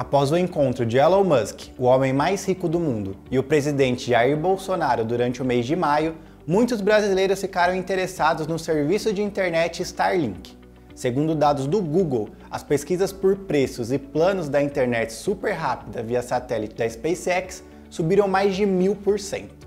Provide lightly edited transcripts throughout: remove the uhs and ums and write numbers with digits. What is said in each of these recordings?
Após o encontro de Elon Musk, o homem mais rico do mundo, e o presidente Jair Bolsonaro durante o mês de maio, muitos brasileiros ficaram interessados no serviço de internet Starlink. Segundo dados do Google, as pesquisas por preços e planos da internet super rápida via satélite da SpaceX subiram mais de 1000%.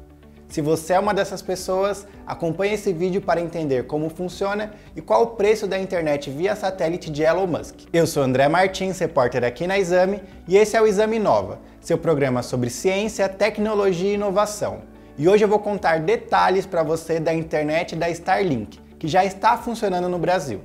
Se você é uma dessas pessoas, acompanhe esse vídeo para entender como funciona e qual o preço da internet via satélite de Elon Musk. Eu sou André Martins, repórter aqui na Exame, e esse é o Exame Inova, seu programa sobre ciência, tecnologia e inovação. E hoje eu vou contar detalhes para você da internet da Starlink, que já está funcionando no Brasil.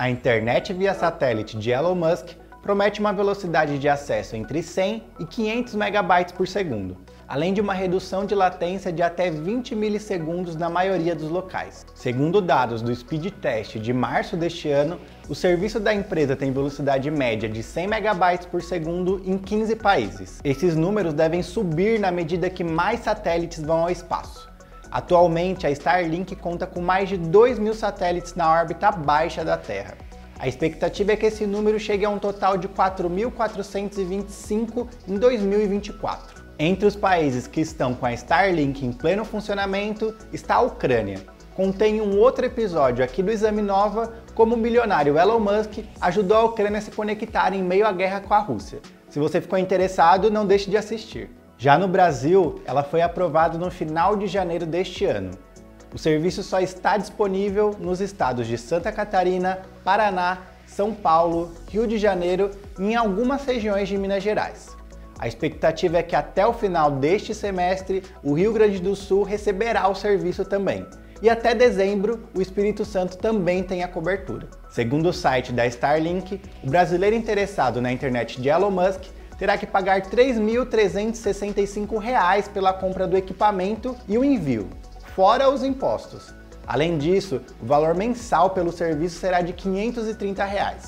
A internet via satélite de Elon Musk promete uma velocidade de acesso entre 100 e 500 megabytes por segundo, além de uma redução de latência de até 20 milissegundos na maioria dos locais. Segundo dados do Speedtest de março deste ano, o serviço da empresa tem velocidade média de 100 megabytes por segundo em 15 países. Esses números devem subir na medida que mais satélites vão ao espaço. Atualmente, a Starlink conta com mais de 2.000 satélites na órbita baixa da Terra. A expectativa é que esse número chegue a um total de 4.425 em 2024. Entre os países que estão com a Starlink em pleno funcionamento está a Ucrânia. Contém um outro episódio aqui do Exame Inova, como o milionário Elon Musk ajudou a Ucrânia a se conectar em meio à guerra com a Rússia. Se você ficou interessado, não deixe de assistir. Já no Brasil, ela foi aprovada no final de janeiro deste ano. O serviço só está disponível nos estados de Santa Catarina, Paraná, São Paulo, Rio de Janeiro e em algumas regiões de Minas Gerais. A expectativa é que até o final deste semestre, o Rio Grande do Sul receberá o serviço também. E até dezembro, o Espírito Santo também tem a cobertura. Segundo o site da Starlink, o brasileiro interessado na internet de Elon Musk terá que pagar R$ 3.365 pela compra do equipamento e o envio, fora os impostos. Além disso, o valor mensal pelo serviço será de R$ 530.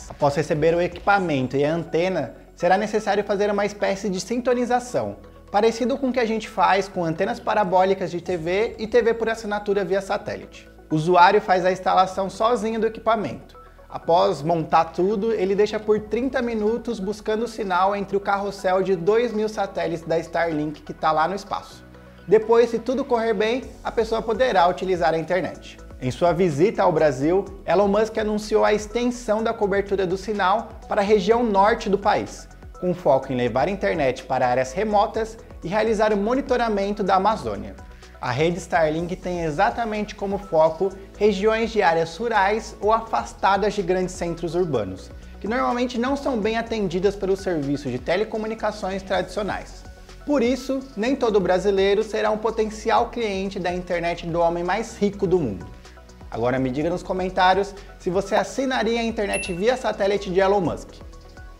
Após receber o equipamento e a antena, será necessário fazer uma espécie de sintonização, parecido com o que a gente faz com antenas parabólicas de TV e TV por assinatura via satélite. O usuário faz a instalação sozinho do equipamento. Após montar tudo, ele deixa por 30 minutos buscando o sinal entre o carrossel de 2.000 satélites da Starlink que está lá no espaço. Depois, se tudo correr bem, a pessoa poderá utilizar a internet. Em sua visita ao Brasil, Elon Musk anunciou a extensão da cobertura do sinal para a região norte do país, com foco em levar a internet para áreas remotas e realizar o monitoramento da Amazônia. A rede Starlink tem exatamente como foco regiões de áreas rurais ou afastadas de grandes centros urbanos, que normalmente não são bem atendidas pelo serviço de telecomunicações tradicionais. Por isso, nem todo brasileiro será um potencial cliente da internet do homem mais rico do mundo. Agora me diga nos comentários se você assinaria a internet via satélite de Elon Musk.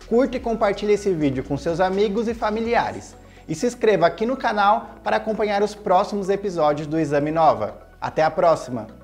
Curta e compartilhe esse vídeo com seus amigos e familiares. E se inscreva aqui no canal para acompanhar os próximos episódios do Exame Inova. Até a próxima!